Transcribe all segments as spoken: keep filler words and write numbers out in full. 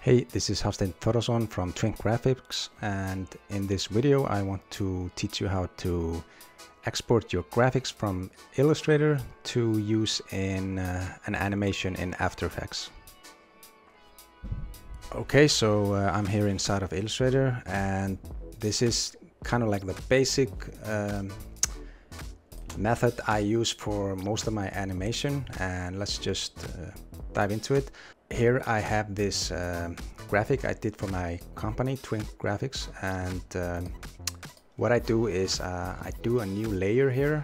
Hey, this is Hafsteinn Thordarson from T V I N K Graphics, and in this video I want to teach you how to export your graphics from Illustrator to use in uh, an animation in After Effects. Okay, so uh, I'm here inside of Illustrator, and this is kind of like the basic um, method I use for most of my animation, and let's just uh, dive into it. Here I have this uh, graphic I did for my company, T V I N K Graphics, and um, what I do is uh, I do a new layer here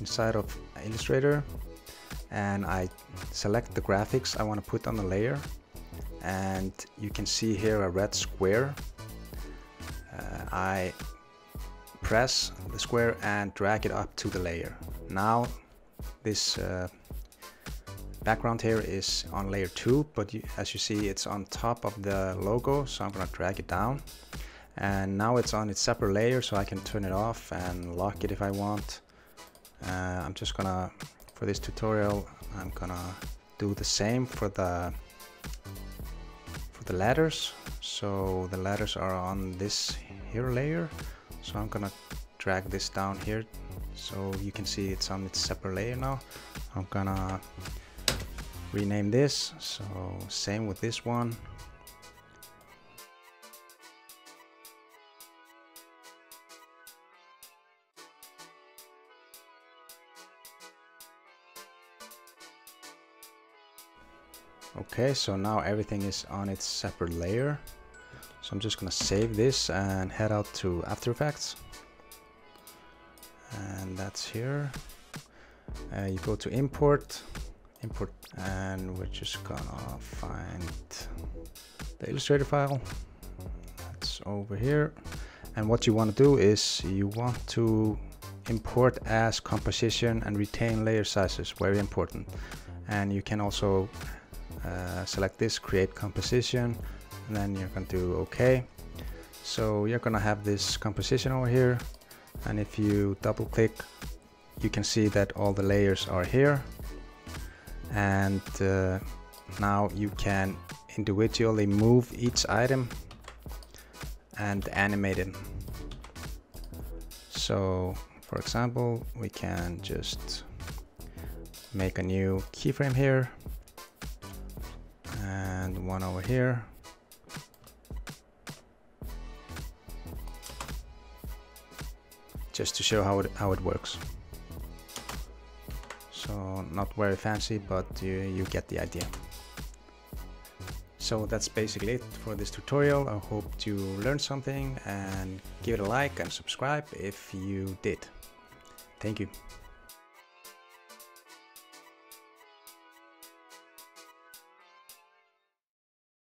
inside of Illustrator, and I select the graphics I want to put on the layer, and you can see here a red square. Uh, I press the square and drag it up to the layer. Now this uh, background here is on layer two, but you, as you see, it's on top of the logo, so I'm going to drag it down, and now it's on its separate layer, so I can turn it off and lock it if I want. uh, I'm just gonna, for this tutorial, I'm gonna do the same for the for the letters. So the letters are on this here layer, so I'm gonna drag this down here so you can see it's on its separate layer. Now I'm gonna rename this, so same with this one. Okay, so now everything is on its separate layer, so I'm just gonna save this and head out to After Effects, and that's here. Uh, you go to import import and we're just gonna find the Illustrator file that's over here, and what you want to do is you want to import as composition and retain layer sizes, very important. And you can also uh, select this, create composition, and then you're gonna do OK. So you're gonna have this composition over here, and if you double click, you can see that all the layers are here. And uh, now you can individually move each item and animate it. So for example, we can just make a new keyframe here and one over here. Just to show how it, how it works. So not very fancy, but you, you get the idea. So that's basically it for this tutorial. I hope you learned something, and give it a like and subscribe if you did. Thank you.